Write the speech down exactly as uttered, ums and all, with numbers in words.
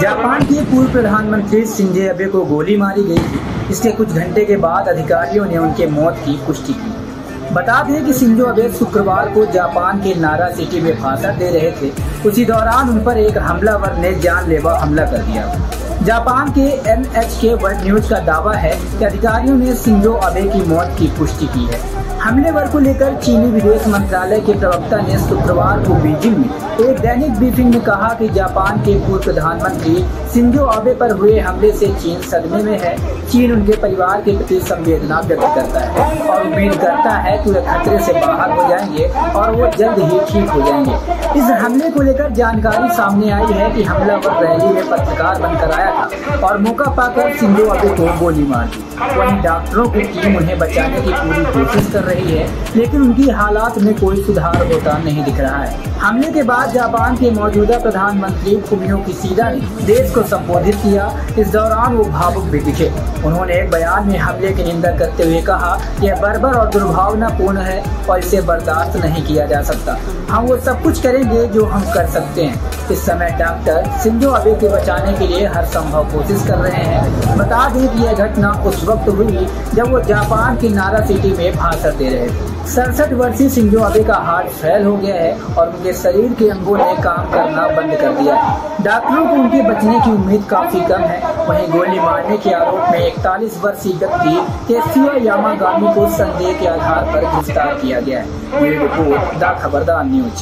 Japan के पूर्व प्रधानमंत्री शिंजो आबे को गोली मारी गई थी। इसके कुछ घंटे के बाद अधिकारियों ने उनके मौत की पुष्टि की। बता दें कि शिंजो आबे शुक्रवार को जापान के नारा सिटी में भाषण दे रहे थे। उसी दौरान उन पर एक हमलावर ने जानलेवा हमला कर दिया। जापान के N H K world news का दावा है कि अधिकारियों ने शिंजो आबे की मौत की पुष्टि की है। हमलेवर को लेकर चीनी विदेश मंत्रालय के प्रवक्ता ने शुक्रवार को बीजिंग में एक दैनिक ब्रीफिंग में कहा कि जापान के पूर्व प्रधानमंत्री शिंजो आबे पर हुए हमले से चीन सदमे में है। चीन उनके परिवार के प्रति संवेदना व्यक्त करता है और उम्मीद करता है कि वे खतरे से बाहर हो जाएंगे और वो जल्द ही ठीक हो जाएंगे। इस हमले को लेकर जानकारी सामने आई है कि हमलावर रैली में पत्रकार बनकर आया था और मौका पाकर शिंजो आबे को गोली मार दी। वहीं डॉक्टरों की टीम उन्हें बचाने की पूरी कोशिश कर रही है, लेकिन उनकी हालात में कोई सुधार होता नहीं दिख रहा है। हमले के बाद जापान के मौजूदा प्रधानमंत्री फुमियो किशिदा ने देश को संबोधित किया। इस दौरान वो भावुक भी दिखे। उन्होंने एक बयान में हमले की निंदा करते हुए कहा, यह बर्बर और दुर्भावनापूर्ण है और इसे बर्दाश्त नहीं किया जा सकता। हम वो सब कुछ करेंगे जो हम कर सकते हैं। इस समय डॉक्टर शिंजो आबे को बचाने के लिए हर संभव कोशिश कर रहे हैं। बता दें कि यह घटना उस वक्त हुई जब वो जापान की नारा सिटी में भाषण दे रहे थे। सड़सठ वर्षीय शिंजो आबे का हार्ट फेल हो गया है और उनके शरीर के अंगों ने काम करना बंद कर दिया है। डॉक्टरों को उनके बचने की उम्मीद काफी कम है। वहीं गोली मारने के आरोप में इकतालीस वर्षीय व्यक्ति कत्सुया यामागामी को संदेह के आधार पर गिरफ्तार किया गया है। ये रिपोर्ट द खबरदार न्यूज।